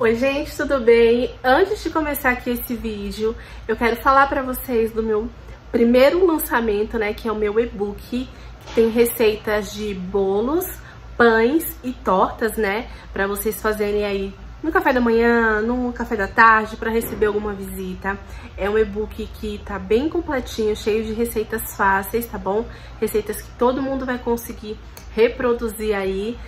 Oi gente, tudo bem? Antes de começar aqui esse vídeo, eu quero falar pra vocês do meu primeiro lançamento, né, que é o meu e-book, que tem receitas de bolos, pães e tortas, né, pra vocês fazerem aí no café da manhã, no café da tarde, pra receber alguma visita. É um e-book que tá bem completinho, cheio de receitas fáceis, tá bom? Receitas que todo mundo vai conseguir reproduzir aí,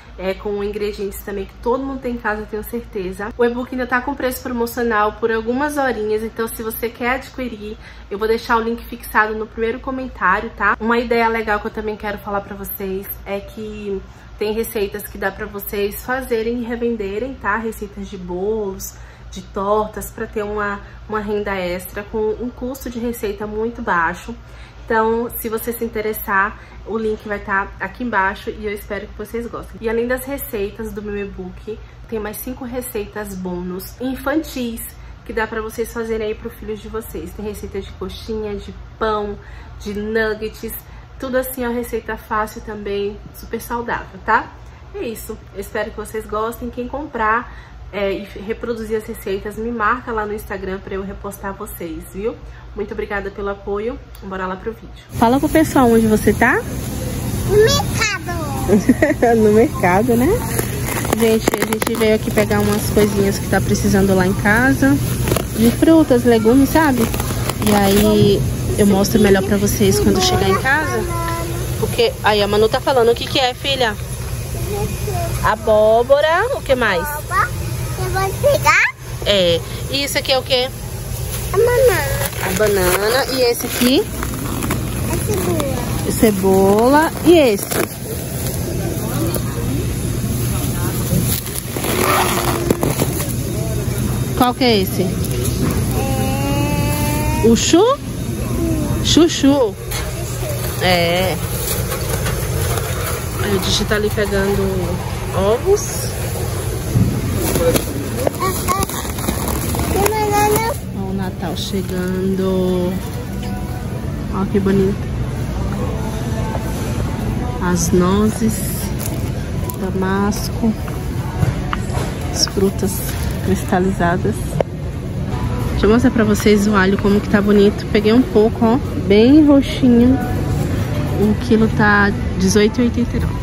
com ingredientes também que todo mundo tem em casa, eu tenho certeza. O e-book ainda tá com preço promocional por algumas horinhas, então se você quer adquirir, eu vou deixar o link fixado no primeiro comentário, tá? Uma ideia legal que eu também quero falar pra vocês é que tem receitas que dá pra vocês fazerem e revenderem, tá? Receitas de bolos, de tortas, pra ter uma renda extra com um custo de receita muito baixo. Então, se você se interessar, o link vai estar aqui embaixo e eu espero que vocês gostem. E além das receitas do meu e-book, tem mais 5 receitas bônus infantis que dá pra vocês fazerem aí pro filho de vocês. Tem receitas de coxinha, de pão, de nuggets, tudo assim é uma receita fácil também, super saudável, tá? É isso, eu espero que vocês gostem. Quem comprar e reproduzir as receitas, me marca lá no Instagram pra eu repostar vocês, viu? Muito obrigada pelo apoio, bora lá pro vídeo. Fala com o pessoal onde você tá? No mercado! No mercado, né? Gente, a gente veio aqui pegar umas coisinhas que tá precisando lá em casa, de frutas, legumes, sabe? E aí eu mostro melhor pra vocês quando chegar em casa. Porque aí a Manu tá falando o que que é, filha? Abóbora, o que mais? Vou pegar? É. E isso aqui é o quê? A banana. A banana. E esse aqui? A cebola. A cebola. E esse? Qual que é esse? É... O chu? Chuchu. É. Aí o Digi tá ali pegando ovos. Olha o Natal chegando. Olha que bonito. As nozes, damasco, as frutas cristalizadas. Deixa eu mostrar pra vocês o alho, como que tá bonito. Peguei um pouco, ó, bem roxinho. O quilo tá R$18,89.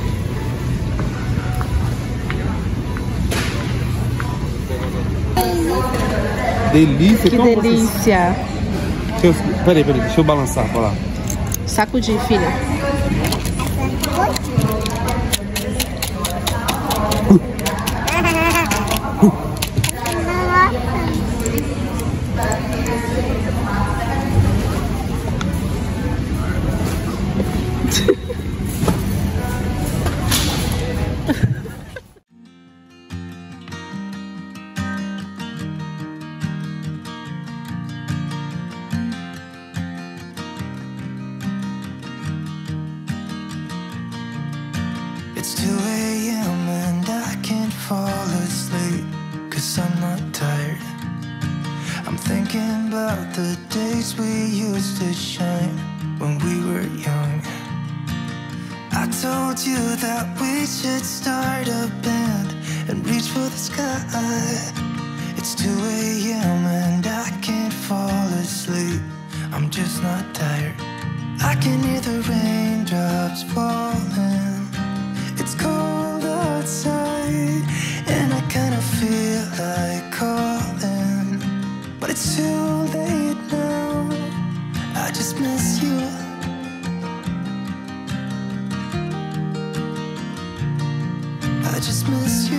Delícia, que delícia. Vocês... Peraí, deixa eu balançar, vai lá. Sacudir, filha. It's 2 a.m. and I can't fall asleep, 'cause I'm not tired. I'm thinking about the days we used to shine when we were young. I told you that we should start a band and reach for the sky. It's 2 a.m. and I can't fall asleep, I'm just not tired. I can hear the raindrops falling. It's cold outside and I kind of feel like calling, but it's too late now, I just miss you. I just miss you.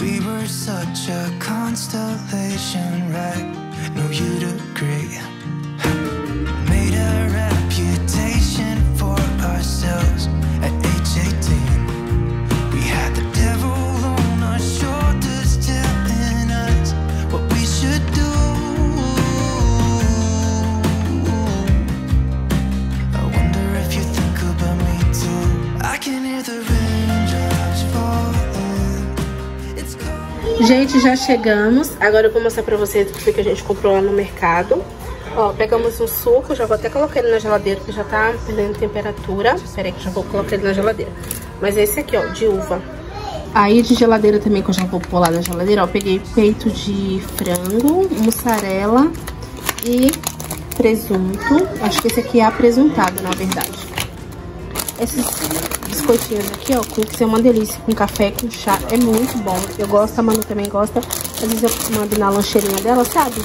We were such a constellation, right? No, you'd agree. Gente, já chegamos. Agora eu vou mostrar pra vocês o que a gente comprou lá no mercado. Ó, pegamos um suco, já vou até colocar ele na geladeira, porque já tá perdendo temperatura. Pera aí que já vou colocar ele na geladeira. Mas é esse aqui, ó, de uva. Aí de geladeira também, que eu já vou pôr lá na geladeira, ó, peguei peito de frango, mussarela e presunto. Acho que esse aqui é apresuntado, na verdade. Esses biscoitinhos aqui, ó, que é uma delícia, com café, com chá, é muito bom. Eu gosto, a Manu também gosta. Às vezes eu mando na lancheirinha dela, sabe?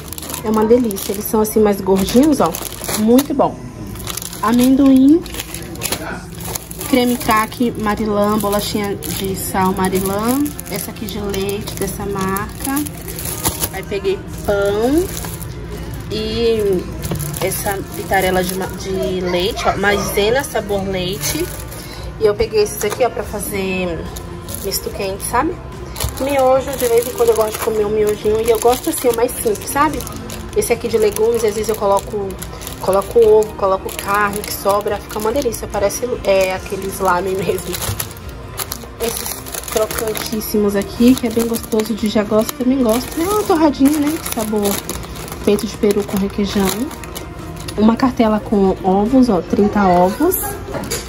É uma delícia, eles são assim mais gordinhos, ó. Muito bom. Amendoim, creme caque, Marilã, bolachinha de sal Marilã. Essa aqui de leite, dessa marca. Aí peguei pão e essa vitarela de leite, ó, maisena sabor leite. E eu peguei esses aqui, ó, pra fazer misto quente, sabe? Miojo, de vez em quando eu gosto de comer um miojinho. E eu gosto assim, o mais simples, sabe? Esse aqui de legumes, às vezes eu coloco ovo, coloco carne que sobra. Fica uma delícia, parece aquele slime mesmo. Esses crocantíssimos aqui, que é bem gostoso, de já gosto, também gosto. É uma torradinha, né? Sabor peito de peru com requeijão. Uma cartela com ovos, ó, 30 ovos.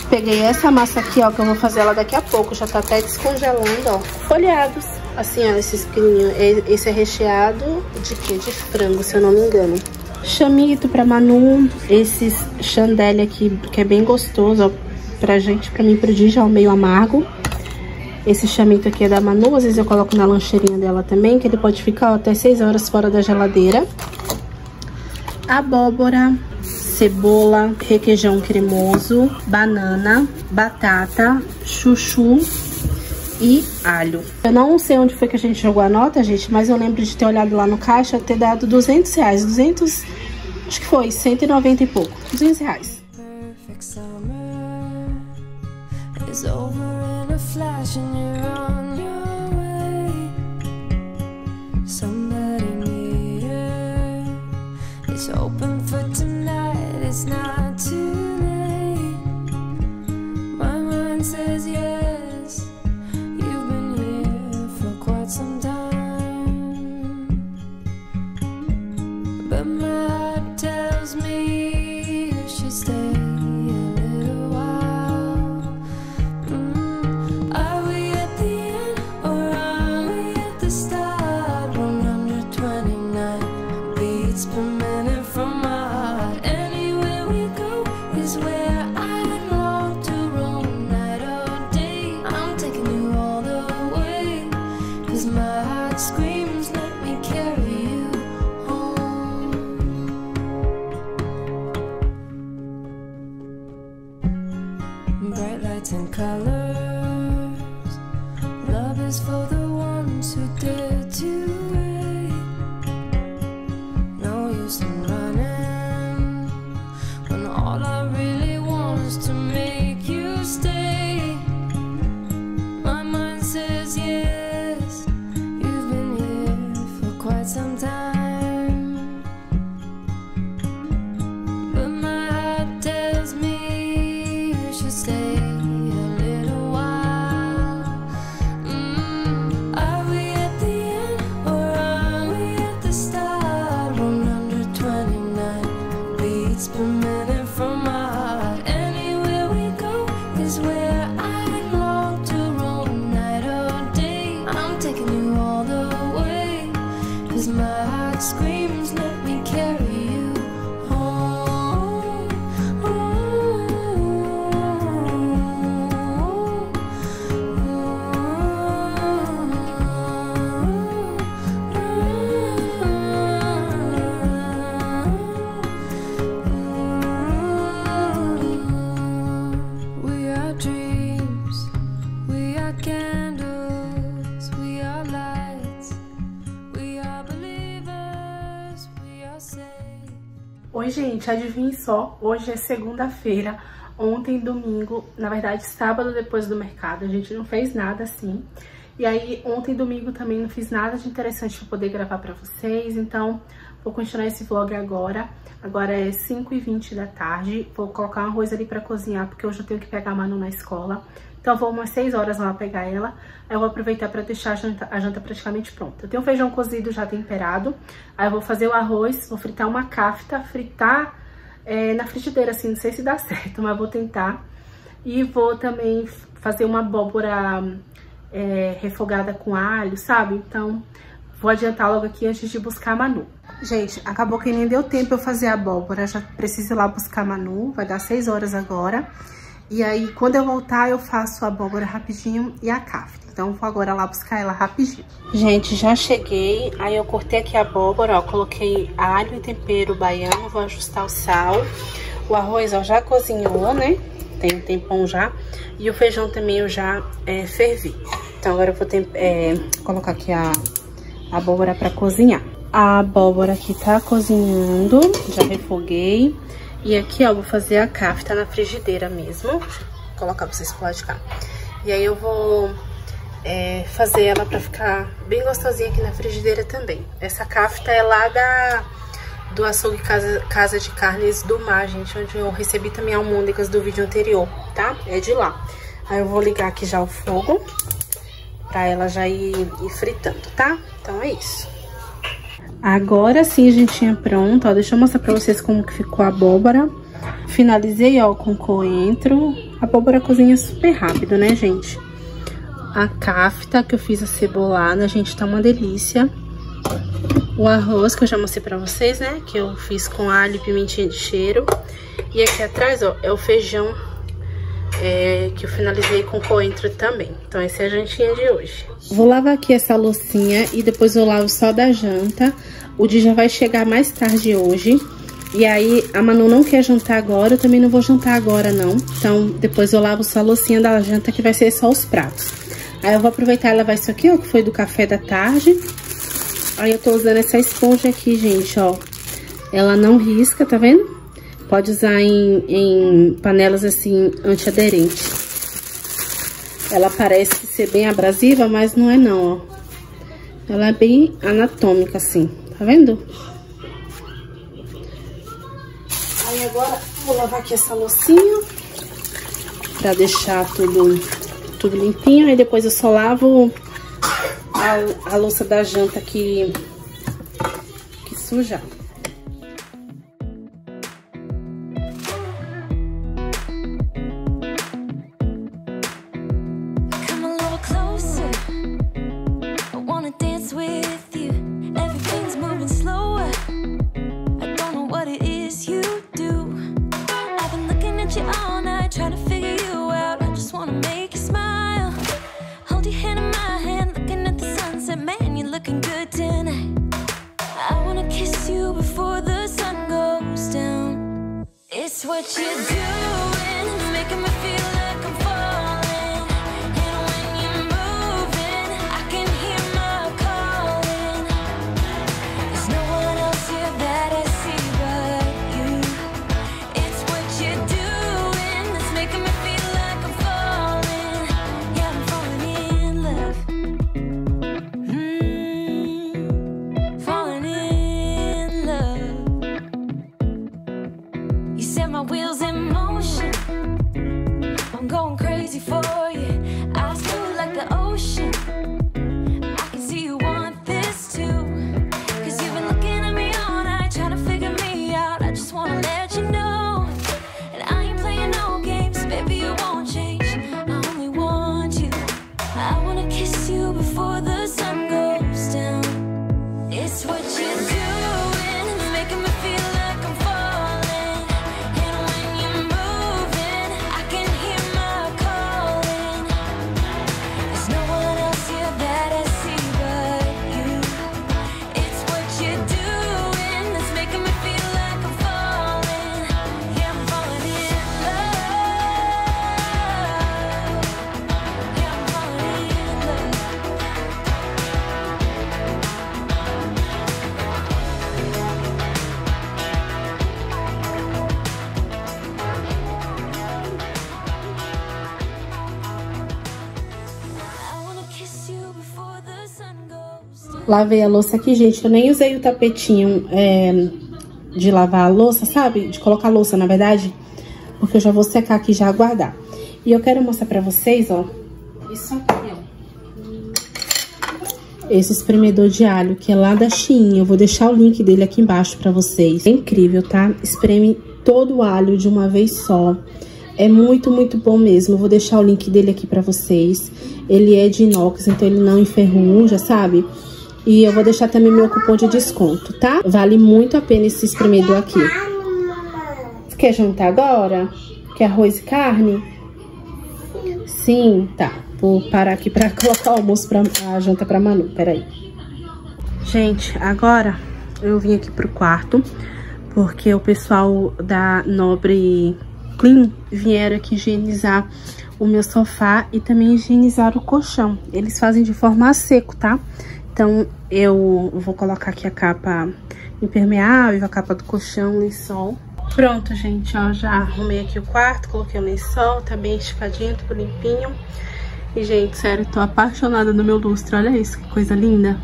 Peguei essa massa aqui, ó, que eu vou fazer ela daqui a pouco. Já tá até descongelando, ó. Folheados. Assim, ó, esses pequenininhos. Esse é recheado de quê? De frango, se eu não me engano. Chamito pra Manu. Esses chandelle aqui, que é bem gostoso, ó. Pra gente, pra mim, pro dia já é meio amargo. Esse chamito aqui é da Manu. Às vezes eu coloco na lancheirinha dela também, que ele pode ficar, ó, até 6 horas fora da geladeira. Abóbora, cebola, requeijão cremoso, banana, batata, chuchu e alho. Eu não sei onde foi que a gente jogou a nota, gente, mas eu lembro de ter olhado lá no caixa, ter dado R$200, 200, acho que foi, 190 e pouco, R$200. It's open for tonight, it's not too late. My mind says yes, you've been here for quite some time. But my heart tells me you should stay a little while. Are we at the end or are we at the start? 129 beats per minute. Bright lights and colors. Love is for the ones who dare to wait. No use in running when all I really want is to make you stay. My mind says yes, you've been here for quite some time. But my heart tells me stay a little while. Are we at the end or are we at the start? 129 beats per minute from my heart. Anywhere we go is where I long to roam, night or day. I'm taking you all the way, 'cause my heart screams, let me carry. Oi, gente, adivinhe só, hoje é segunda-feira, ontem, domingo, na verdade, sábado depois do mercado, a gente não fez nada assim. E aí, ontem, domingo, também não fiz nada de interessante pra poder gravar pra vocês, então vou continuar esse vlog agora. Agora é 5h20 da tarde, vou colocar um arroz ali pra cozinhar, porque hoje eu tenho que pegar a Manu na escola. Então eu vou umas 6 horas lá pegar ela. Aí eu vou aproveitar pra deixar a janta praticamente pronta. Eu tenho o feijão cozido já temperado. Aí eu vou fazer o arroz, vou fritar uma kafta, fritar na frigideira, assim, não sei se dá certo, mas vou tentar. E vou também fazer uma abóbora refogada com alho, sabe? Então vou adiantar logo aqui antes de buscar a Manu. Gente, acabou que nem deu tempo eu fazer a abóbora, já preciso ir lá buscar a Manu, vai dar 6 horas agora. E aí, quando eu voltar, eu faço a abóbora rapidinho e a kafta. Então, vou agora lá buscar ela rapidinho. Gente, já cheguei. Aí, eu cortei aqui a abóbora, ó. Coloquei alho e tempero baiano. Vou ajustar o sal. O arroz, ó, já cozinhou, né? Tem um tempão já. E o feijão também eu já fervi. Então, agora eu vou colocar aqui a abóbora pra cozinhar. A abóbora aqui tá cozinhando. Já refoguei. E aqui, ó, vou fazer a kafta na frigideira mesmo. Vou colocar pra vocês pro lado de cá. E aí eu vou fazer ela pra ficar bem gostosinha aqui na frigideira também. Essa kafta é lá do açougue Casa de Carnes do Mar, gente. Onde eu recebi também almôndegas do vídeo anterior, tá? É de lá. Aí eu vou ligar aqui já o fogo pra ela já ir fritando, tá? Então é isso. Agora sim, gentinha, pronta, ó, deixa eu mostrar pra vocês como que ficou a abóbora. Finalizei, ó, com coentro. A abóbora cozinha super rápido, né, gente? A kafta, que eu fiz a cebolada, gente, tá uma delícia. O arroz, que eu já mostrei pra vocês, né, que eu fiz com alho e pimentinha de cheiro. E aqui atrás, ó, é o feijão que eu finalizei com coentro também. Então essa é a jantinha de hoje. Vou lavar aqui essa loucinha e depois eu lavo só da janta. O dia já vai chegar mais tarde hoje. E aí a Manu não quer jantar agora, eu também não vou jantar agora não. Então depois eu lavo só a loucinha da janta, que vai ser só os pratos. Aí eu vou aproveitar e lavar isso aqui, ó, que foi do café da tarde. Aí eu tô usando essa esponja aqui, gente, ó. Ela não risca, tá vendo? Pode usar em panelas, assim, antiaderentes. Ela parece ser bem abrasiva, mas não é não, ó. Ela é bem anatômica, assim. Tá vendo? Aí agora vou lavar aqui essa loucinha. Pra deixar tudo limpinho. Aí depois eu só lavo a louça da janta que suja. Lavei a louça aqui, gente. Eu nem usei o tapetinho de lavar a louça, sabe? De colocar a louça, na verdade. Porque eu já vou secar aqui e já aguardar. E eu quero mostrar pra vocês, ó, isso aqui, ó. Esse espremedor de alho, que é lá da Shein. Eu vou deixar o link dele aqui embaixo pra vocês. É incrível, tá? Espreme todo o alho de uma vez só. É muito, muito bom mesmo. Eu vou deixar o link dele aqui pra vocês. Ele é de inox, então ele não enferruja, sabe? E eu vou deixar também meu cupom de desconto, tá? Vale muito a pena esse espremedor aqui. Você quer jantar agora? Quer arroz e carne? Sim, tá. Vou parar aqui pra colocar o almoço, a janta pra Manu. Peraí. Gente, agora eu vim aqui pro quarto, porque o pessoal da Nobre Clean vieram aqui higienizar o meu sofá e também higienizar o colchão. Eles fazem de forma a seco, tá? Então, eu vou colocar aqui a capa impermeável, a capa do colchão, lençol. Pronto, gente, ó, já arrumei aqui o quarto, coloquei o lençol, tá bem esticadinho, tudo limpinho. E, gente, sério, tô apaixonada no meu lustre, olha isso, que coisa linda.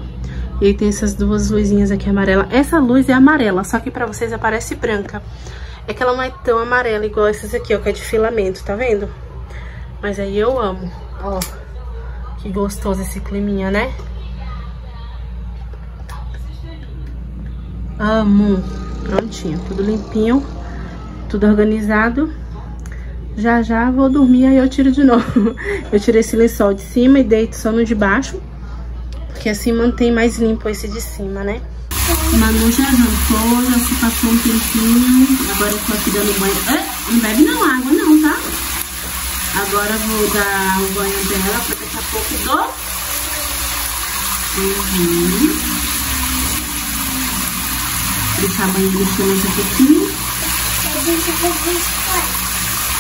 E aí tem essas duas luzinhas aqui amarela. Essa luz é amarela, só que pra vocês aparece branca. É que ela não é tão amarela igual essas aqui, ó, que é de filamento, tá vendo? Mas aí eu amo, ó, que gostoso esse climinha, né? Amo. Prontinho, tudo limpinho, tudo organizado. Já já vou dormir, aí eu tiro de novo. Eu tirei esse lençol de cima e deito só no de baixo, porque assim mantém mais limpo esse de cima, né? Manu já jantou, já se passou um tempinho. Agora eu tô aqui dando banho. Não bebe não água não, tá? Agora eu vou dar o banho dela, porque daqui a pouco deixar banho mexer mais um pouquinho.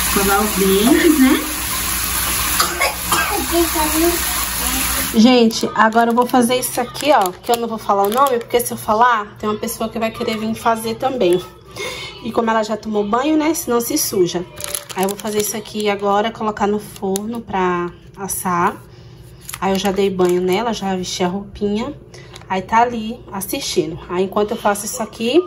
Escovar os dentes, né? Gente, agora eu vou fazer isso aqui, ó. Que eu não vou falar o nome, porque se eu falar, tem uma pessoa que vai querer vir fazer também. E como ela já tomou banho, né? Senão se suja. Aí eu vou fazer isso aqui agora, colocar no forno pra assar. Aí eu já dei banho nela, já vesti a roupinha. Aí tá ali assistindo. Aí enquanto eu faço isso aqui,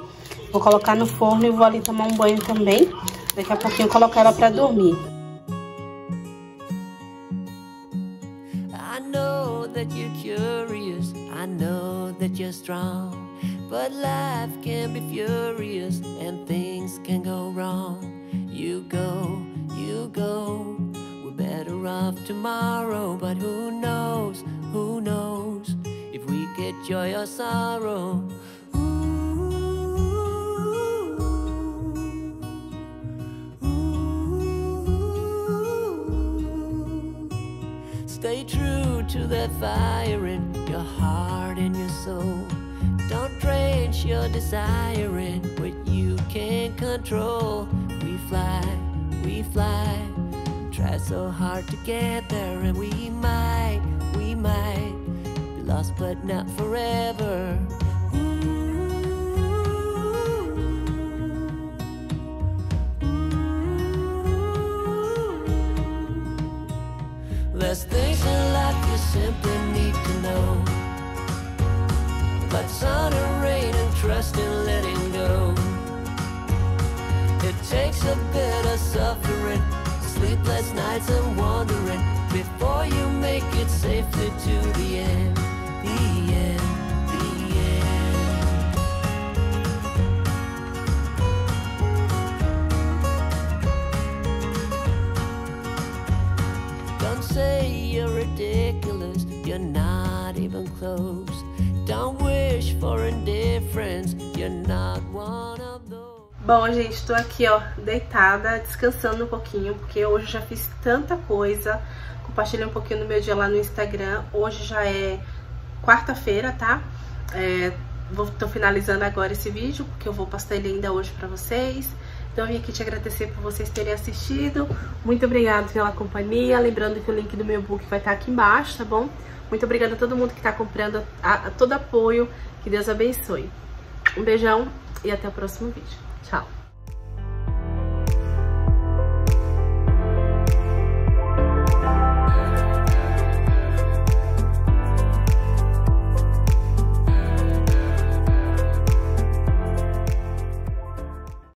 vou colocar no forno e vou ali tomar um banho também. Daqui a pouquinho eu coloco ela pra dormir. I know that you're curious, I know that you're strong, but life can be furious and things can go wrong. You go, we're better off tomorrow, but who knows, if we get joy or sorrow. Ooh, ooh, ooh. Stay true to that fire in your heart and your soul. Don't drench your desire in what you can't control. We fly, try so hard to get there, and we might lost but not forever. Ooh, ooh, ooh. There's things in life you simply need to know, like sun and rain and trust in letting go. It takes a bit of suffering, sleepless nights and wandering, before you make it safely to the end. The end, the end. Don't say you're ridiculous, you're not even close. Don't wish for indifference, you're not one of those. Bom, gente, tô aqui, ó, deitada, descansando um pouquinho, porque hoje já fiz tanta coisa. Compartilhei um pouquinho do meu dia lá no Instagram. Hoje já é quarta-feira, tá? Tô finalizando agora esse vídeo, porque eu vou postar ele ainda hoje pra vocês. Então eu vim aqui te agradecer por vocês terem assistido. Muito obrigada pela companhia. Lembrando que o link do meu e-book vai estar aqui embaixo, tá bom? Muito obrigada a todo mundo que tá comprando, a todo apoio. Que Deus abençoe. Um beijão e até o próximo vídeo. Tchau!